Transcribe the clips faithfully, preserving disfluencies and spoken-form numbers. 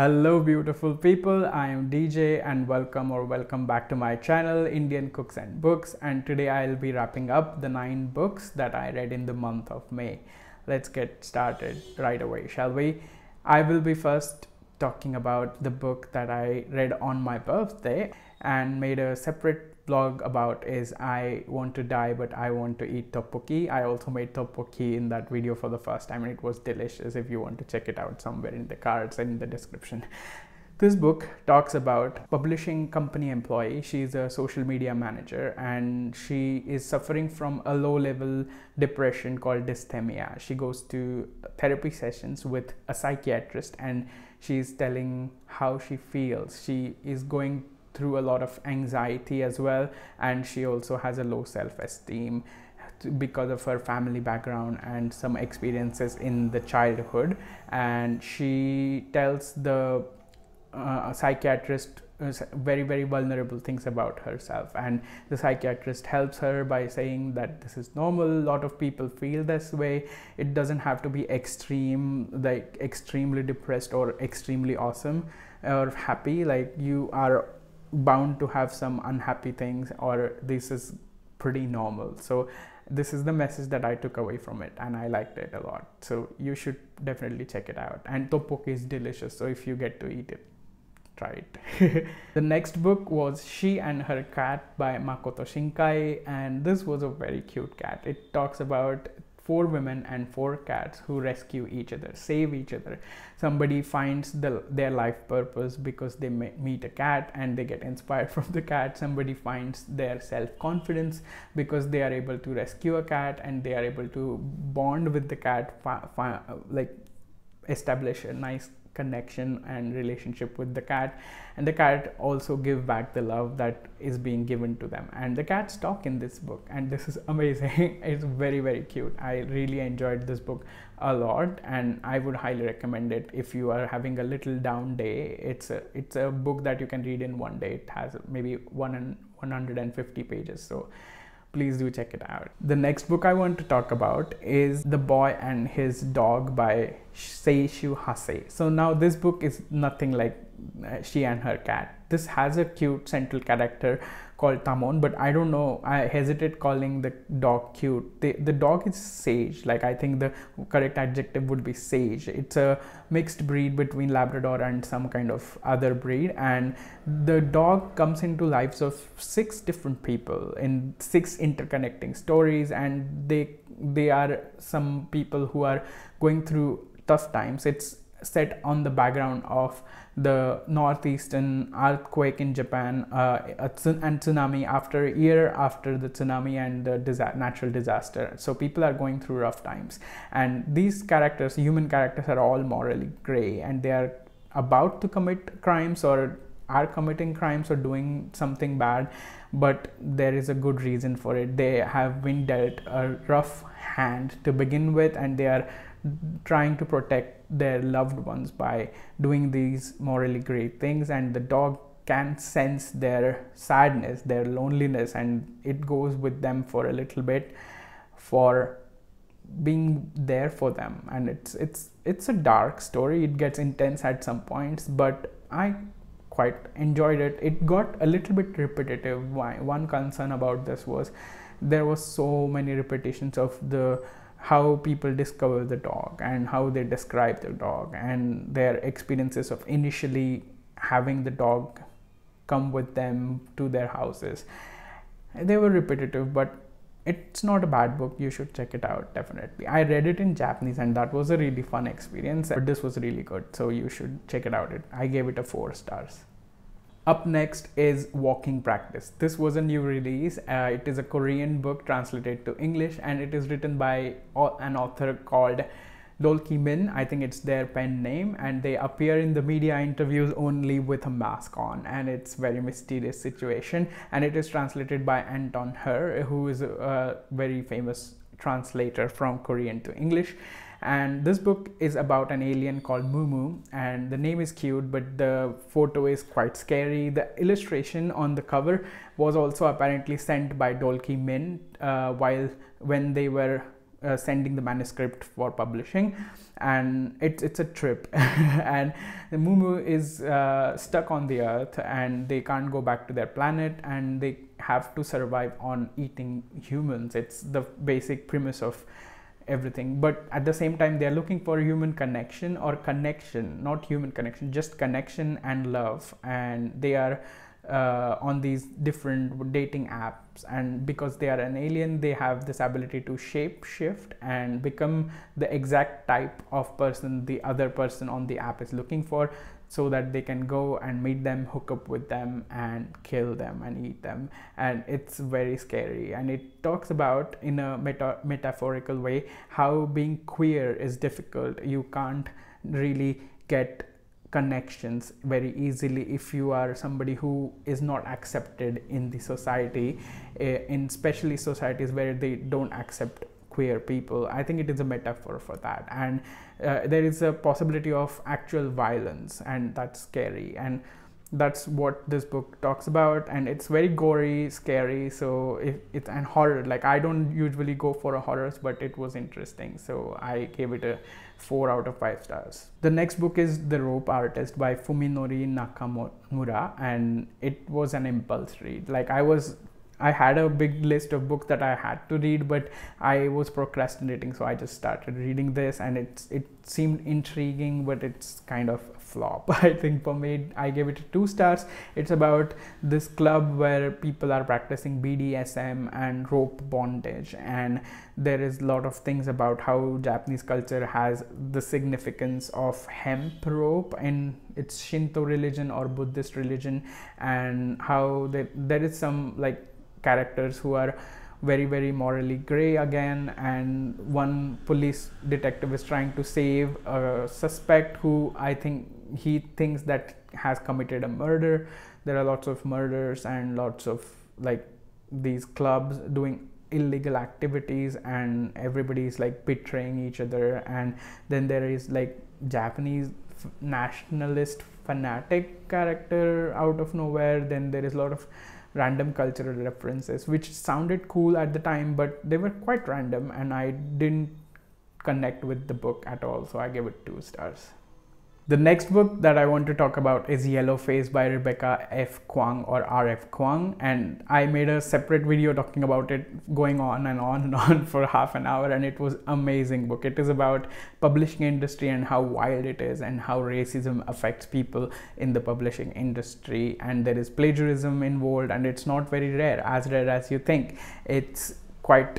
Hello beautiful people, I am D J and welcome or welcome back to my channel Indian Cooks and Books, and today I'll be wrapping up the nine books that I read in the month of May. Let's get started right away, shall we? I will be first talking about the book that I read on my birthday and made a separate vlog about is I Want to Die but I Want to Eat Tteokbokki. I also made tteokbokki in that video for the first time and it was delicious. If you want to check it out, somewhere in the cards and in the description. This book talks about publishing company employee. She is a social media manager and she is suffering from a low level depression called dysthymia. She goes to therapy sessions with a psychiatrist and she's telling how she feels. She is going through a lot of anxiety as well, and she also has a low self-esteem because of her family background and some experiences in the childhood. And she tells the uh, psychiatrist very very vulnerable things about herself, and the psychiatrist helps her by saying that this is normal, a lot of people feel this way, it doesn't have to be extreme, like extremely depressed or extremely awesome or happy, like you are bound to have some unhappy things, or this is pretty normal. So this is the message that I took away from it and I liked it a lot, so you should definitely check it out. And tteokbokki is delicious, so if you get to eat it, try it. The next book was She and Her Cat by Makoto Shinkai, and this was a very cute cat. It talks about four women and four cats who rescue each other, save each other. Somebody finds the, their life purpose because they meet a cat and they get inspired from the cat. Somebody finds their self-confidence because they are able to rescue a cat and they are able to bond with the cat, like establish a nice connection and relationship with the cat, and the cat also give back the love that is being given to them. And the cats talk in this book and this is amazing. It's very very cute. I really enjoyed this book a lot and I would highly recommend it if you are having a little down day. It's a it's a book that you can read in one day. It has maybe one hundred fifty pages, so please do check it out. The next book I want to talk about is The Boy and His Dog by Seishu Hase. So now this book is nothing like She and Her Cat. This has a cute central character called Tamon, but I don't know, I hesitate calling the dog cute. The, the dog is sage, like I think the correct adjective would be sage. It's a mixed breed between Labrador and some kind of other breed, and the dog comes into lives of six different people in six interconnecting stories, and they they are some people who are going through tough times. It's set on the background of the northeastern earthquake in Japan, uh, and tsunami after a year after the tsunami and the disa natural disaster. So people are going through rough times, and these characters, human characters, are all morally gray and they are about to commit crimes or are committing crimes or doing something bad, but there is a good reason for it. They have been dealt a rough hand to begin with and they are trying to protect their loved ones by doing these morally great things, and the dog can sense their sadness, their loneliness, and it goes with them for a little bit for being there for them. And it's it's it's a dark story. It gets intense at some points, but I quite enjoyed it. It got a little bit repetitive. One concern about this was there was so many repetitions of the how people discover the dog and how they describe the dog and their experiences of initially having the dog come with them to their houses. They were repetitive, but it's not a bad book. You should check it out, definitely. I read it in Japanese and that was a really fun experience, but this was really good, so you should check it out. I gave it a four stars. Up next is Walking Practice. This was a new release. Uh, it is a Korean book translated to English and it is written by an author called Dolki Min. I think it's their pen name, and they appear in the media interviews only with a mask on, and it's very mysterious situation, and it is translated by Anton Hur, who is a very famous translator from Korean to English. And this book is about an alien called Mumu, and the name is cute but the photo is quite scary. The illustration on the cover was also apparently sent by Dolki Min uh, while when they were uh, sending the manuscript for publishing, and it, it's a trip. And the Mumu is uh, stuck on the earth, and they can't go back to their planet, and they have to survive on eating humans. It's the basic premise of everything, but at the same time they're looking for human connection, or connection, not human connection, just connection and love. And they are uh, on these different dating apps, and because they are an alien, they have this ability to shape shift and become the exact type of person the other person on the app is looking for, so that they can go and meet them, hook up with them, and kill them and eat them. And it's very scary, and it talks about, in a meta metaphorical way, how being queer is difficult. You can't really get connections very easily if you are somebody who is not accepted in the society, in especially societies where they don't accept queer people. I think it is a metaphor for that, and uh, there is a possibility of actual violence, and that's scary, and that's what this book talks about. And it's very gory, scary, so it, it's and horror. Like, I don't usually go for a horrors, but it was interesting, so I gave it a four out of five stars. The next book is The Rope Artist by Fuminori Nakamura, and it was an impulse read. Like, I was I had a big list of books that I had to read, but I was procrastinating, so I just started reading this, and it's it seemed intriguing, but it's kind of a flop. I think for me, I gave it two stars. It's about this club where people are practicing B D S M and rope bondage, and there is a lot of things about how Japanese culture has the significance of hemp rope in its Shinto religion or Buddhist religion, and how there, there is some like characters who are very very morally gray again, and one police detective is trying to save a suspect who I think he thinks that has committed a murder. There are lots of murders and lots of like these clubs doing illegal activities, and everybody's like betraying each other. And then there is like Japanese nationalist fanatic character out of nowhere. Then there is a lot of random cultural references, which sounded cool at the time, but they were quite random, and I didn't connect with the book at all, so I gave it two stars. The next book that I want to talk about is Yellowface by Rebecca F Kuang, or R F Kuang, and I made a separate video talking about it, going on and on and on for half an hour, and it was an amazing book. It is about publishing industry and how wild it is, and how racism affects people in the publishing industry, and there is plagiarism involved, and it's not very rare, as rare as you think. It's quite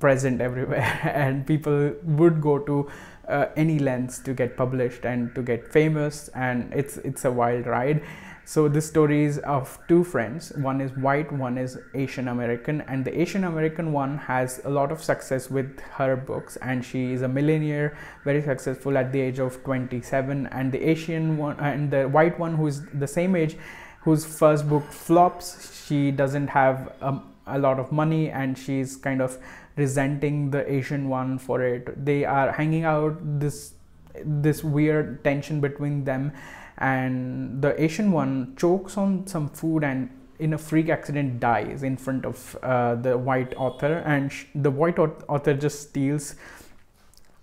present everywhere, and people would go to Uh, any lengths to get published and to get famous, and it's it's a wild ride. So the stories of two friends, one is white, one is Asian American, and the Asian American one has a lot of success with her books, and she is a millionaire, very successful at the age of twenty-seven, and the Asian one and the white one, who is the same age, whose first book flops. She doesn't have a, a lot of money, and she's kind of resenting the Asian one for it. They are hanging out, this this weird tension between them, and the Asian one chokes on some food and in a freak accident dies in front of uh, the white author, and sh the white author just steals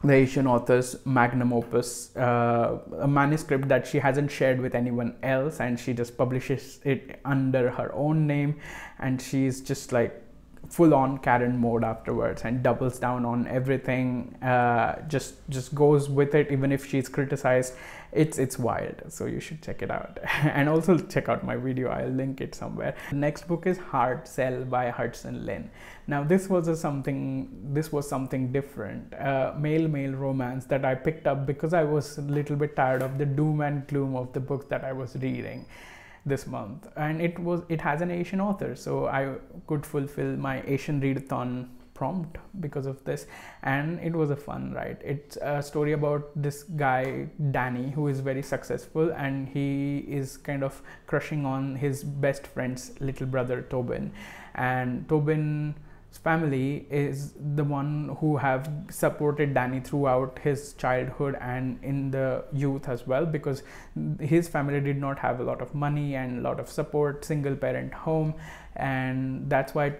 the Asian author's magnum opus, uh, a manuscript that she hasn't shared with anyone else, and she just publishes it under her own name, and she's just like full-on Karen mode afterwards, and doubles down on everything, uh, just just goes with it even if she's criticized. It's it's wild, so you should check it out. And also check out my video, I'll link it somewhere. The next book is Hard Sell by Hudson Lin. Now this was a something this was something different, uh, male male romance that I picked up because I was a little bit tired of the doom and gloom of the books that I was reading this month, and it was it has an Asian author, so I could fulfill my Asian readathon prompt because of this, and it was a fun ride. It's a story about this guy Danny, who is very successful, and he is kind of crushing on his best friend's little brother Tobin, and Tobin's family is the one who have supported Danny throughout his childhood and in the youth as well, because his family did not have a lot of money and a lot of support, single parent home, and that's why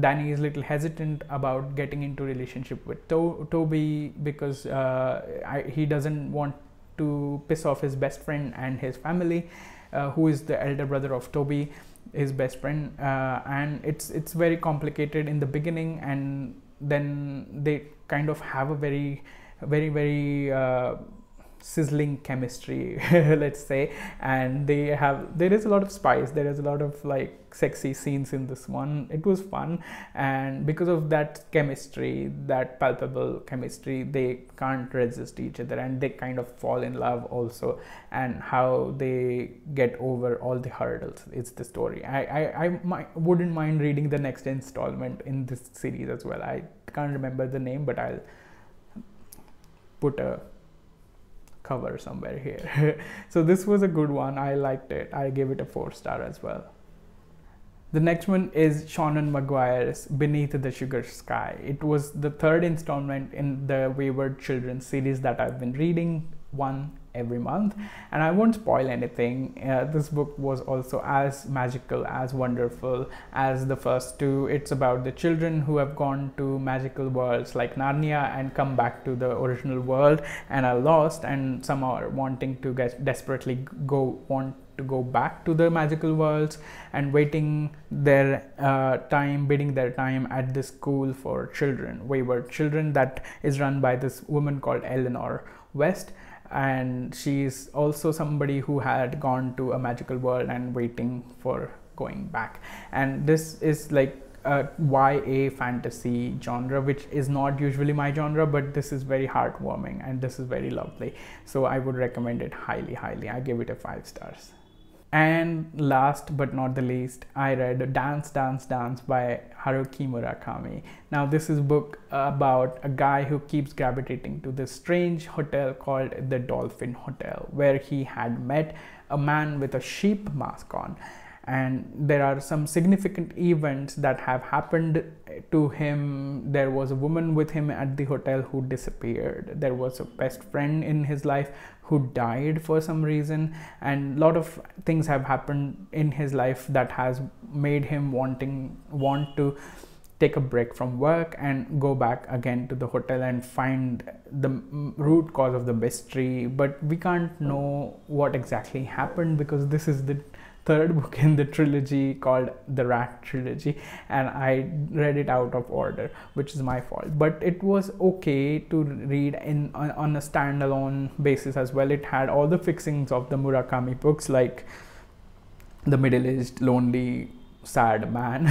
Danny is a little hesitant about getting into relationship with to Toby because uh, I, he doesn't want to piss off his best friend and his family, uh, who is the elder brother of Toby, his best friend, uh, and it's it's very complicated in the beginning, and then they kind of have a very very very uh, sizzling chemistry let's say, and they have there is a lot of spice, there is a lot of like sexy scenes in this one. It was fun, and because of that chemistry, that palpable chemistry, they can't resist each other and they kind of fall in love also, and how they get over all the hurdles. It's the story. I I, I my, wouldn't mind reading the next installment in this series as well. I can't remember the name, but I'll put a cover somewhere here. So this was a good one. I liked it. I gave it a four star as well. The next one is Shonen Maguire's Beneath the Sugar Sky. It was the third installment in the Wayward Children series that I've been reading, one every month, and I won't spoil anything. Uh, this book was also as magical, as wonderful as the first two. It's about the children who have gone to magical worlds like Narnia and come back to the original world and are lost, and some are wanting to get desperately go want to go back to the magical worlds and waiting their uh, time, bidding their time at this school for children, Wayward Children, that is run by this woman called Eleanor West. And she's also somebody who had gone to a magical world and waiting for going back. And this is like a Y A fantasy genre, which is not usually my genre, but this is very heartwarming and this is very lovely. So I would recommend it highly, highly. I give it a five stars. And last but not the least, I read Dance Dance Dance by Haruki Murakami. Now this is a book about a guy who keeps gravitating to this strange hotel called the Dolphin Hotel, where he had met a man with a sheep mask on. And there are some significant events that have happened to him. There was a woman with him at the hotel who disappeared. There was a best friend in his life who died for some reason, and a lot of things have happened in his life that has made him wanting want to take a break from work and go back again to the hotel and find the root cause of the mystery. But we can't know what exactly happened because this is the third book in the trilogy called the Rat Trilogy, and I read it out of order, which is my fault, but it was okay to read in on, on a standalone basis as well. It had all the fixings of the Murakami books, like the middle-aged lonely sad man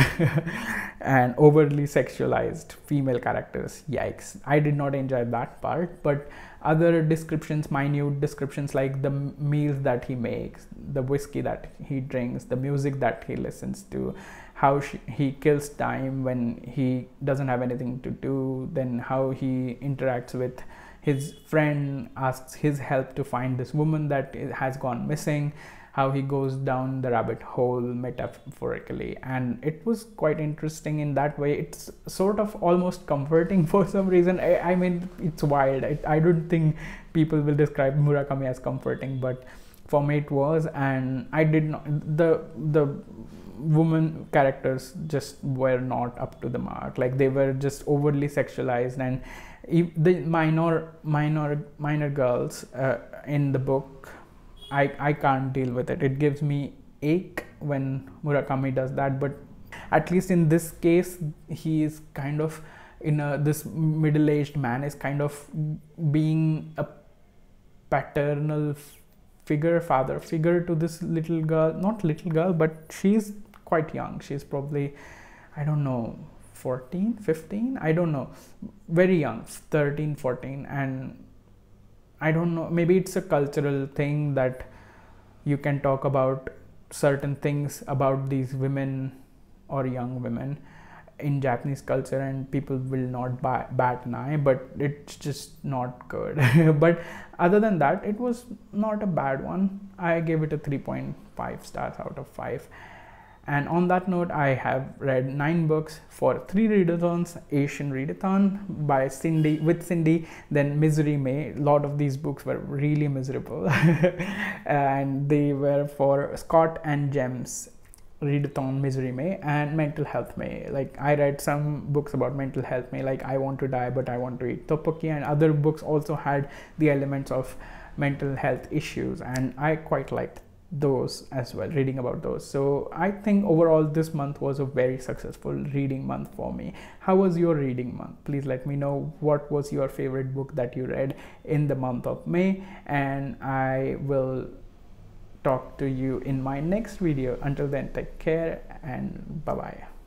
and overly sexualized female characters. Yikes, I did not enjoy that part, but other descriptions, minute descriptions, like the meals that he makes, the whiskey that he drinks, the music that he listens to, how she, he kills time when he doesn't have anything to do, then how he interacts with his friend, asks his help to find this woman that has gone missing, how he goes down the rabbit hole metaphorically. And it was quite interesting in that way. It's sort of almost comforting for some reason. I, I mean, it's wild. I, I don't think people will describe Murakami as comforting, but for me it was. And I did not, the, the woman characters just were not up to the mark. Like they were just overly sexualized, and the minor, minor, minor girls uh, in the book, I, I can't deal with it. It gives me ache when Murakami does that, but at least in this case, he is kind of in a, this middle-aged man is kind of being a paternal figure, father figure to this little girl, not little girl, but she's quite young. She's probably, I don't know, fourteen, fifteen, I don't know, very young, thirteen, fourteen, and I don't know, maybe it's a cultural thing that you can talk about certain things about these women or young women in Japanese culture and people will not bat an eye, but it's just not good. But other than that, it was not a bad one. I gave it a three point five stars out of five. And on that note, I have read nine books for three readathons, Asian Readathon by Cindy, with Cindy, then Misery May. A lot of these books were really miserable and they were for Scott and Gems readathon misery mein and mental health mein. Like I read some books about mental health mein, like I Want to Die but I Want to Eat Tteokbokki, and other books also had the elements of mental health issues, and I quite liked those as well, reading about those. So I think overall this month was a very successful reading month for me. How was your reading month? Please let me know what was your favorite book that you read in the month of May, and I will talk to you in my next video. Until then, take care and bye bye.